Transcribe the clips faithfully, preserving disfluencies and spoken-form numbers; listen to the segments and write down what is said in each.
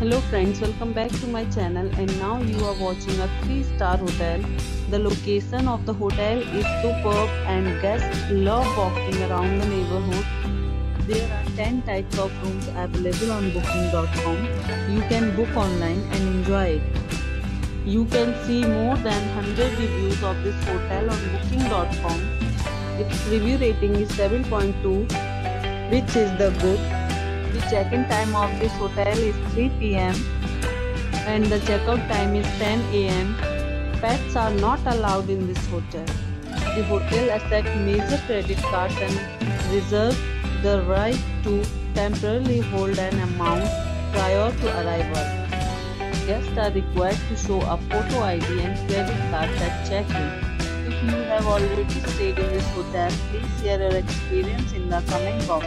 Hello friends, welcome back to my channel, and now you are watching a three star hotel. The location of the hotel is superb and guests love walking around the neighborhood. There are ten types of rooms available on booking dot com. You can book online and enjoy it. You can see more than one hundred reviews of this hotel on booking dot com. Its review rating is seven point two, which is the good. The check-in time of this hotel is three P M and the check-out time is ten A M Pets are not allowed in this hotel. The hotel accepts major credit cards and reserves the right to temporarily hold an amount prior to arrival. Guests are required to show a photo I D and credit card at check-in. If you have already stayed in this hotel, please share your experience in the comment box.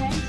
Thanks